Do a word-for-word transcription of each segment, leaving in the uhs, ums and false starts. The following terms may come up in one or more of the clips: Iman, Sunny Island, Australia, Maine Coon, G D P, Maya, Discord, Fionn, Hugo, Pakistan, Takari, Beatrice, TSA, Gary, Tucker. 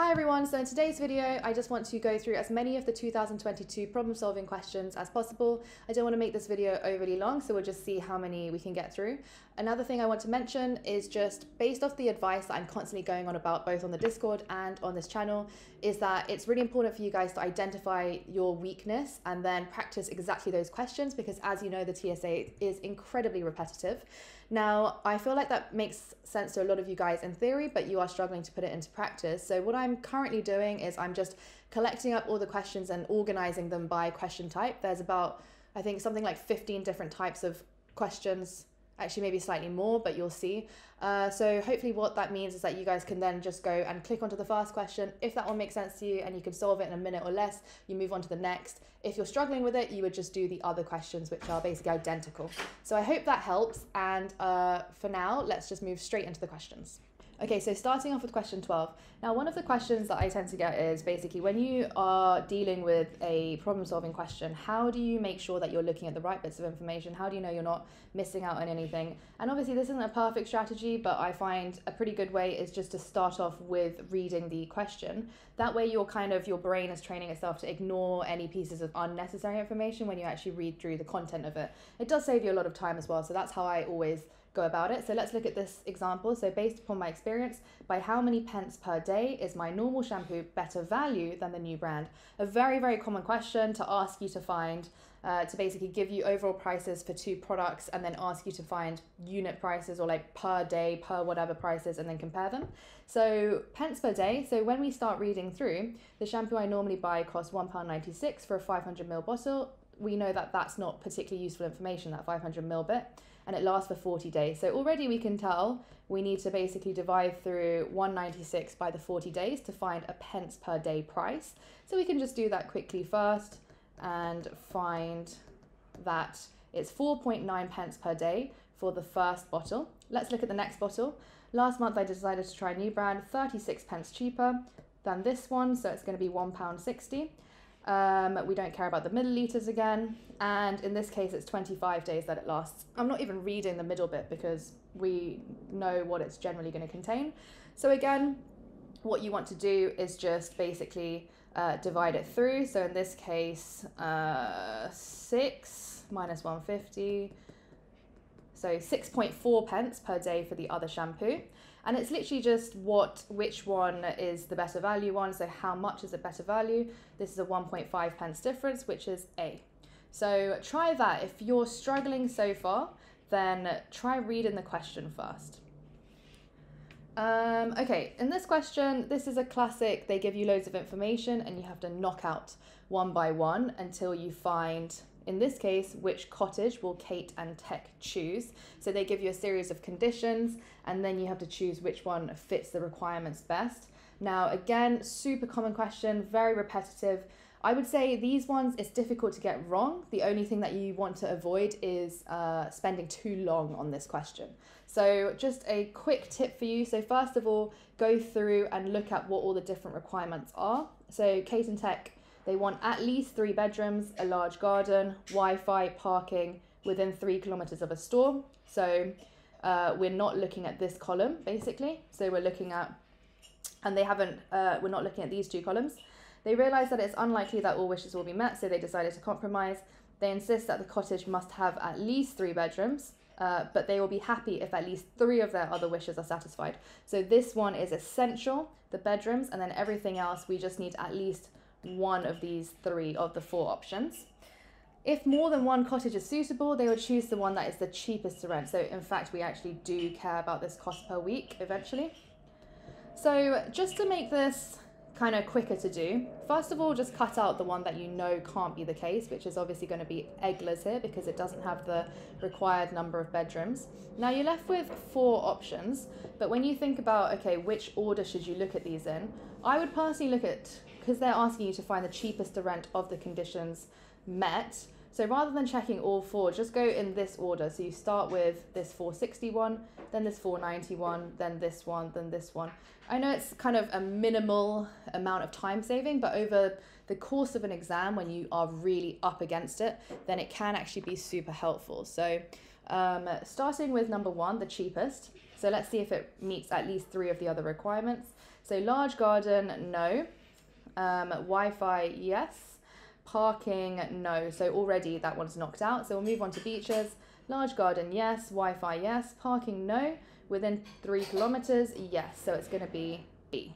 Hi everyone, so in today's video I just want to go through as many of the two thousand twenty-two problem solving questions as possible. I don't want to make this video overly long, so we'll just see how many we can get through. Another thing I want to mention is just based off the advice that I'm constantly going on about both on the Discord and on this channel is that it's really important for you guys to identify your weakness and then practice exactly those questions because as you know the T S A is incredibly repetitive. Now I feel like that makes sense to a lot of you guys in theory but you are struggling to put it into practice, so what I'm I'm currently doing is I'm just collecting up all the questions and organizing them by question type. There's about, I think, something like fifteen different types of questions, actually maybe slightly more, but you'll see. Uh, so hopefully what that means is that you guys can then just go and click onto the first question. If that one makes sense to you and you can solve it in a minute or less, you move on to the next. If you're struggling with it, you would just do the other questions, which are basically identical. So I hope that helps. And uh, for now, let's just move straight into the questions. Okay, so starting off with question twelve. Now, one of the questions that I tend to get is basically when you are dealing with a problem-solving question, how do you make sure that you're looking at the right bits of information? How do you know you're not missing out on anything? And obviously, this isn't a perfect strategy, but I find a pretty good way is just to start off with reading the question. That way, your kind of your brain is training itself to ignore any pieces of unnecessary information when you actually read through the content of it. It does save you a lot of time as well, so that's how I always go about it. So let's look at this example. So based upon my experience, by how many pence per day is my normal shampoo better value than the new brand? A very, very common question to ask you to find, uh, to basically give you overall prices for two products and then ask you to find unit prices or like per day, per whatever prices, and then compare them. So pence per day. So when we start reading through, the shampoo I normally buy costs one pound ninety-six for a five hundred milliliter bottle. We know that that's not particularly useful information, that five hundred milliliter bit, and it lasts for forty days. So already we can tell we need to basically divide through one ninety-six by the forty days to find a pence per day price. So we can just do that quickly first and find that it's four point nine pence per day for the first bottle. Let's look at the next bottle. Last month I decided to try a new brand, thirty-six pence cheaper than this one, so it's going to be one pound sixty. Um, we don't care about the milliliters again, and in this case it's twenty-five days that it lasts. I'm not even reading the middle bit because we know what it's generally going to contain. So again, what you want to do is just basically uh, divide it through. So in this case, uh, six minus one fifty, so six point four pence per day for the other shampoo. And it's literally just what, which one is the better value one, so how much is the better value. This is a one point five pence difference, which is A. So try that. If you're struggling so far, then try reading the question first. Um, okay, in this question, this is a classic. They give you loads of information and you have to knock out one by one until you find, in this case, which cottage will Kate and Tech choose? So they give you a series of conditions and then you have to choose which one fits the requirements best. Now, again, super common question, very repetitive. I would say these ones, it's difficult to get wrong. The only thing that you want to avoid is uh, spending too long on this question. So just a quick tip for you. So first of all, go through and look at what all the different requirements are. So Kate and Tech, they want at least three bedrooms, a large garden, Wi-Fi, parking within three kilometers of a store. So uh, we're not looking at this column, basically. So we're looking at, and they haven't, uh, we're not looking at these two columns. They realize that it's unlikely that all wishes will be met, so they decided to compromise. They insist that the cottage must have at least three bedrooms, uh, but they will be happy if at least three of their other wishes are satisfied. So this one is essential, the bedrooms, and then everything else, we just need at least one of these three of the four options. If more than one cottage is suitable, they will choose the one that is the cheapest to rent. So in fact, we actually do care about this cost per week eventually. So just to make this kind of quicker to do, first of all, just cut out the one that you know can't be the case, which is obviously going to be Egla's here because it doesn't have the required number of bedrooms. Now you're left with four options, but when you think about, okay, which order should you look at these in? I would personally look at, because they're asking you to find the cheapest to rent of the conditions met. So rather than checking all four, just go in this order. So you start with this four sixty-one, then this four ninety-one, then this one, then this one. I know it's kind of a minimal amount of time saving, but over the course of an exam, when you are really up against it, then it can actually be super helpful. So um, starting with number one, the cheapest. So let's see if it meets at least three of the other requirements. So large garden, no. Um, Wi-Fi, yes. Parking, no. So already that one's knocked out. So we'll move on to beaches. Large garden, yes. Wi-Fi, yes. Parking, no. Within three kilometers, yes. So it's going to be B.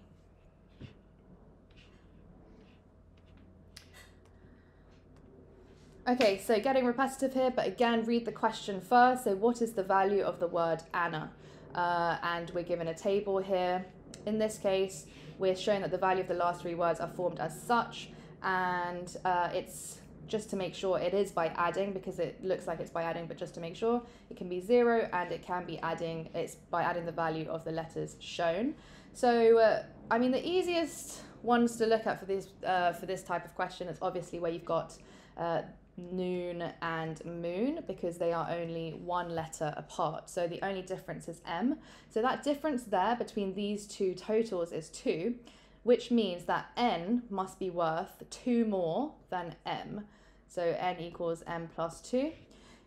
Okay, so getting repetitive here, but again, read the question first. So what is the value of the word Anna? Uh, and we're given a table here. In this case, we're shown that the value of the last three words are formed as such. And uh, it's just to make sure it is by adding, because it looks like it's by adding, but just to make sure, it can be zero and it can be adding. It's by adding the value of the letters shown. So, uh, I mean, the easiest ones to look at for this, uh, for this type of question is obviously where you've got uh, noon and moon, because they are only one letter apart, so the only difference is M. So that difference there between these two totals is two, which means that N must be worth two more than M. So N equals M plus two.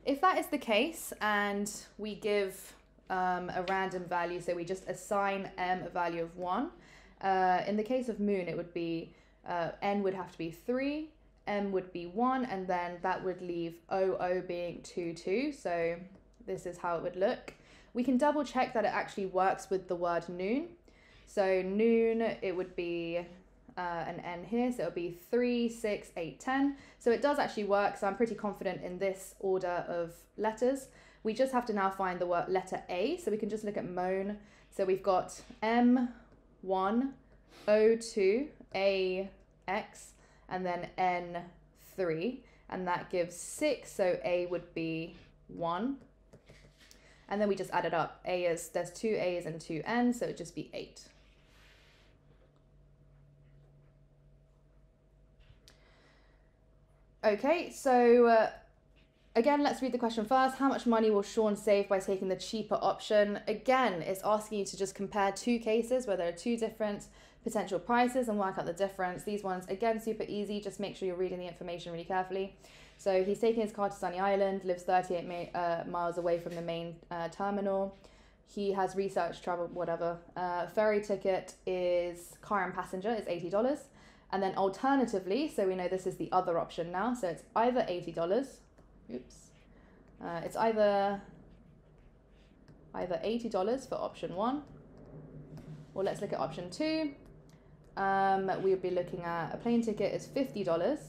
If that is the case and we give um, a random value, so we just assign M a value of one, uh, in the case of moon it would be uh, N would have to be three, M would be one, and then that would leave O O being two, two. So this is how it would look. We can double check that it actually works with the word noon. So noon, it would be uh, an N here, so it would be three, six, eight, ten. So it does actually work, so I'm pretty confident in this order of letters. We just have to now find the word letter A, so we can just look at moan. So we've got M one, O two, A X, and then N three, and that gives six, so A would be one. And then we just add it up. A is, there's two A's and two N's, so it'd just be eight. Okay, so uh, again, let's read the question first. How much money will Sean save by taking the cheaper option? Again, it's asking you to just compare two cases where there are two different potential prices and work out the difference. These ones, again, super easy. Just make sure you're reading the information really carefully. So he's taking his car to Sunny Island, lives thirty-eight uh, miles away from the main uh, terminal. He has research, travel, whatever. Uh, ferry ticket is, car and passenger is eighty dollars. And then alternatively, so we know this is the other option now. So it's either eighty dollars. Oops. Uh, it's either, either eighty dollars for option one. Or let's look at option two. Um, we would be looking at a plane ticket is fifty dollars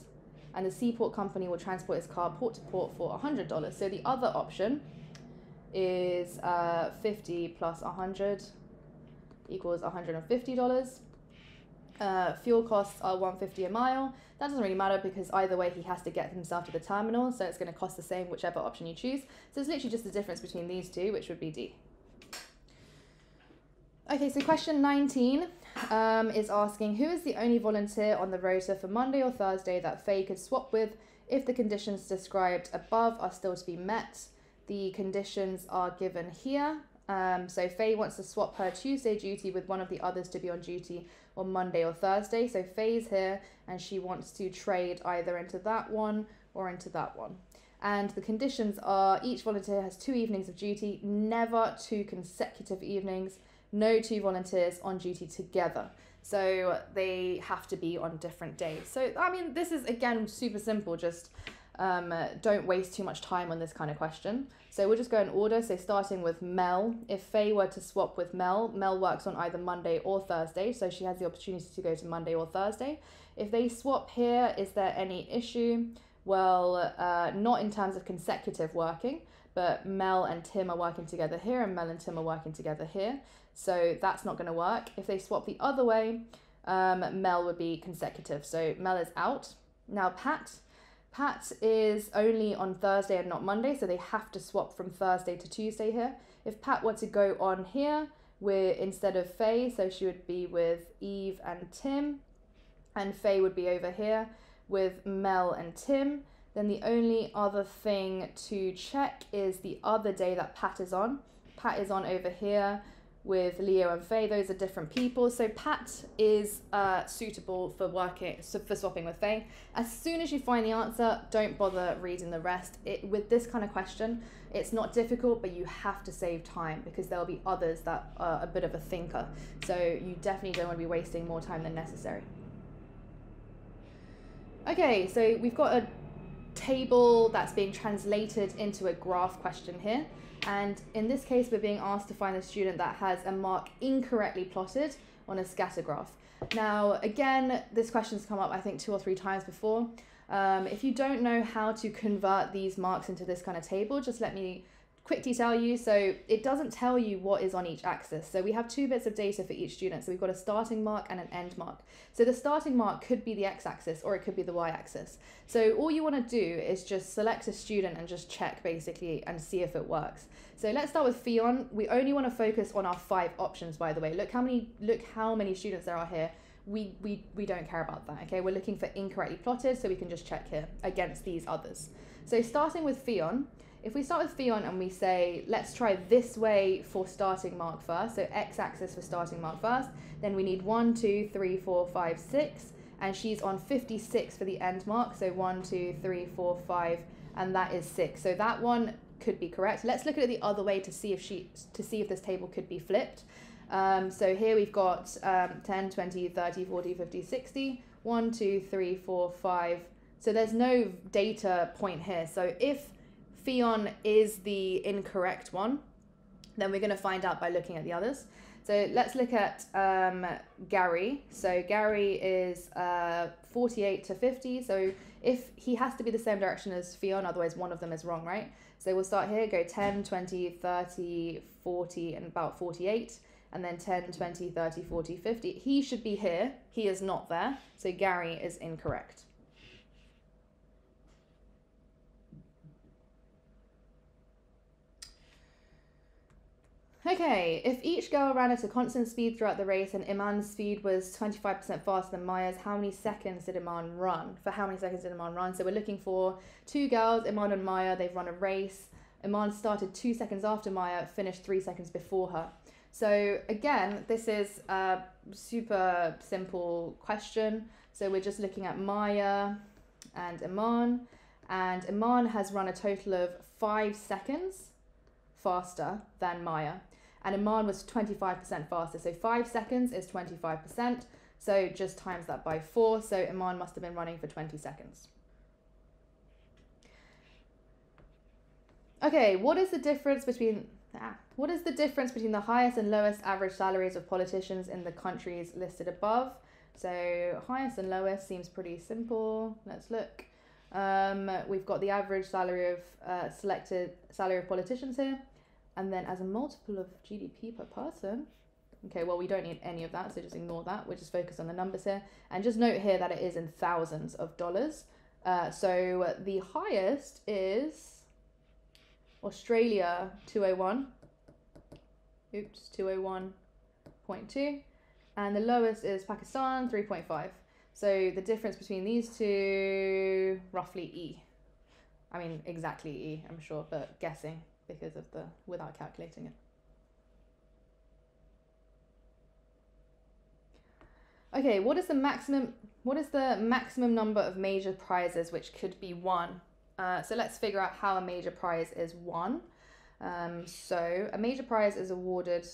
and the seaport company will transport his car port to port for one hundred dollars. So the other option is uh, fifty plus one hundred equals one hundred fifty dollars. Uh, fuel costs are one hundred fifty dollars a mile. That doesn't really matter because either way he has to get himself to the terminal, so it's going to cost the same whichever option you choose. So it's literally just the difference between these two, which would be D. Okay, so question nineteen um, is asking, who is the only volunteer on the rota for Monday or Thursday that Faye could swap with if the conditions described above are still to be met? The conditions are given here. Um, so Faye wants to swap her Tuesday duty with one of the others to be on duty on Monday or Thursday. So Faye's here and she wants to trade either into that one or into that one. And the conditions are each volunteer has two evenings of duty, never two consecutive evenings. No two volunteers on duty together, so they have to be on different days. So I mean, this is again super simple, just um, uh, don't waste too much time on this kind of question. So we'll just go in order, so starting with Mel. If Faye were to swap with Mel, Mel works on either Monday or Thursday, so she has the opportunity to go to Monday or Thursday. If they swap here, is there any issue? Well, uh, not in terms of consecutive working, but Mel and Tim are working together here and Mel and Tim are working together here. So that's not going to work. If they swap the other way, um, Mel would be consecutive. So Mel is out. Now Pat. Pat is only on Thursday and not Monday, so they have to swap from Thursday to Tuesday here. If Pat were to go on here, we're instead of Faye, so she would be with Eve and Tim, and Faye would be over here with Mel and Tim. Then the only other thing to check is the other day that Pat is on. Pat is on over here with Leo and Faye. Those are different people. So Pat is uh, suitable for working for swapping with Faye. As soon as you find the answer, don't bother reading the rest. It, with this kind of question, it's not difficult, but you have to save time because there will be others that are a bit of a thinker. So you definitely don't want to be wasting more time than necessary. Okay, so we've got a table that's being translated into a graph question here. And in this case, we're being asked to find a student that has a mark incorrectly plotted on a scatter graph. Now, again, this question's come up, I think, two or three times before. Um, if you don't know how to convert these marks into this kind of table, just let me quickly tell you. So it doesn't tell you what is on each axis. So we have two bits of data for each student. So we've got a starting mark and an end mark. So the starting mark could be the x-axis or it could be the y-axis. So all you want to do is just select a student and just check basically and see if it works. So let's start with Fionn. We only want to focus on our five options, by the way. Look how many, look how many students there are here. We, we, we don't care about that, okay? We're looking for incorrectly plotted, so we can just check here against these others. So starting with Fionn, if we start with Fionn and we say, let's try this way for starting mark first, so x-axis for starting mark first, then we need one, two, three, four, five, six, and she's on fifty-six for the end mark, so one, two, three, four, five, and that is six. So that one could be correct. Let's look at it the other way to see if she, to see if this table could be flipped. Um, so here we've got um, ten, twenty, thirty, forty, fifty, sixty, one, two, three, four, five. So there's no data point here. So if Fionn is the incorrect one, then we're going to find out by looking at the others. So let's look at um, Gary. So Gary is uh, forty-eight to fifty. So if he has to be the same direction as Fionn, otherwise one of them is wrong, right? So we'll start here, go ten, twenty, thirty, forty, and about forty-eight, and then ten, twenty, thirty, forty, fifty. He should be here. He is not there. So Gary is incorrect. Okay, if each girl ran at a constant speed throughout the race and Iman's speed was twenty-five percent faster than Maya's, how many seconds did Iman run? For how many seconds did Iman run? So we're looking for two girls, Iman and Maya, they've run a race. Iman started two seconds after Maya, finished three seconds before her. So again, this is a super simple question. So we're just looking at Maya and Iman, and Iman has run a total of five seconds faster than Maya. And Iman was twenty-five percent faster. So five seconds is twenty-five percent. So just times that by four. So Iman must have been running for twenty seconds. Okay, what is the difference between ah, what is the difference between the highest and lowest average salaries of politicians in the countries listed above? So highest and lowest seems pretty simple. Let's look. Um, we've got the average salary of uh, selected salary of politicians here. And then as a multiple of G D P per person, okay, well, we don't need any of that, so just ignore that. We'll just focus on the numbers here. And just note here that it is in thousands of dollars. Uh, so the highest is Australia, two oh one. Oops, two oh one point two. And the lowest is Pakistan, three point five. So the difference between these two, roughly E. I mean, exactly E, I'm sure, but guessing. Because of the without calculating it. Okay, what is the maximum? What is the maximum number of major prizes which could be won? Uh, so let's figure out how a major prize is won. Um, so a major prize is awarded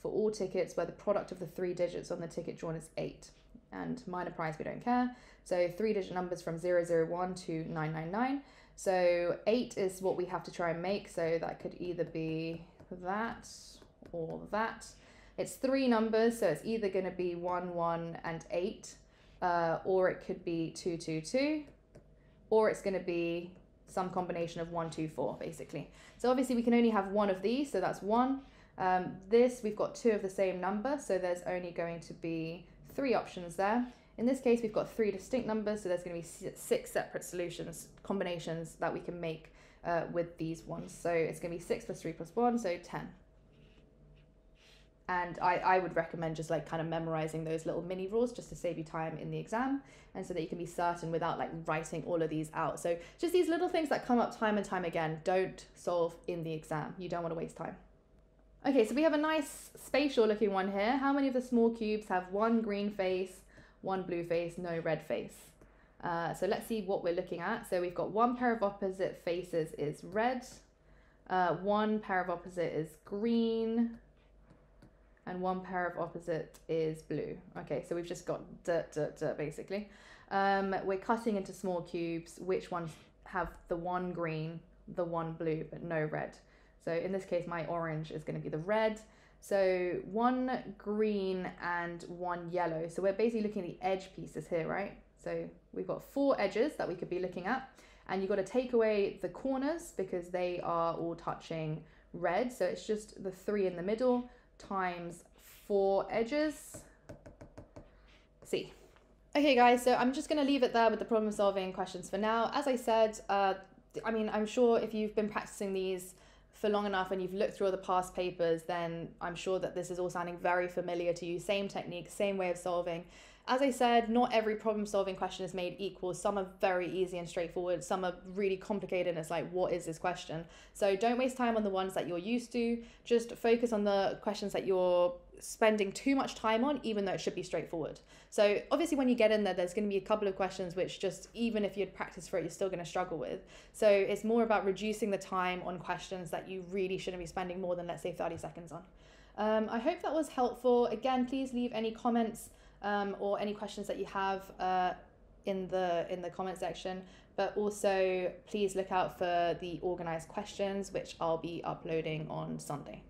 for all tickets where the product of the three digits on the ticket drawn is eight. And minor prize we don't care. So three digit numbers from zero zero one to nine nine nine. So eight is what we have to try and make. So that could either be that or that. It's three numbers. So it's either going to be one, one and eight, uh, or it could be two, two, two, or it's going to be some combination of one, two, four, basically. So obviously we can only have one of these. So that's one. Um, this, we've got two of the same number. So there's only going to be three options there. In this case, we've got three distinct numbers, so there's going to be six separate solutions, combinations that we can make uh, with these ones. So it's going to be six plus three plus one, so ten. And I, I would recommend just like kind of memorizing those little mini rules just to save you time in the exam and so that you can be certain without like writing all of these out. So just these little things that come up time and time again, don't solve in the exam. You don't want to waste time. Okay, so we have a nice spatial looking one here. How many of the small cubes have one green face, one blue face, no red face? Uh, so let's see what we're looking at. So we've got one pair of opposite faces is red, uh, one pair of opposite is green, and one pair of opposite is blue. Okay, so we've just got dirt, dirt, dirt, basically. Um, we're cutting into small cubes. Which ones have the one green, the one blue, but no red? So in this case, my orange is going to be the red. So one green and one yellow. So we're basically looking at the edge pieces here, right? So we've got four edges that we could be looking at, and you've got to take away the corners because they are all touching red. So it's just the three in the middle times four edges. C. Okay guys, so I'm just going to leave it there with the problem solving questions for now. As I said, uh, I mean, I'm sure if you've been practicing these for long enough and you've looked through all the past papers, then I'm sure that this is all sounding very familiar to you. Same technique, same way of solving. As I said, not every problem solving question is made equal. Some are very easy and straightforward. Some are really complicated and it's like, what is this question? So don't waste time on the ones that you're used to. Just focus on the questions that you're spending too much time on, even though it should be straightforward. So obviously when you get in there, there's going to be a couple of questions which just, even if you'd practiced for it, you're still going to struggle with. So it's more about reducing the time on questions that you really shouldn't be spending more than, let's say, thirty seconds on. Um, I hope that was helpful. Again, please leave any comments um, or any questions that you have uh, in the in the comment section, but also please look out for the organized questions, which I'll be uploading on Sunday.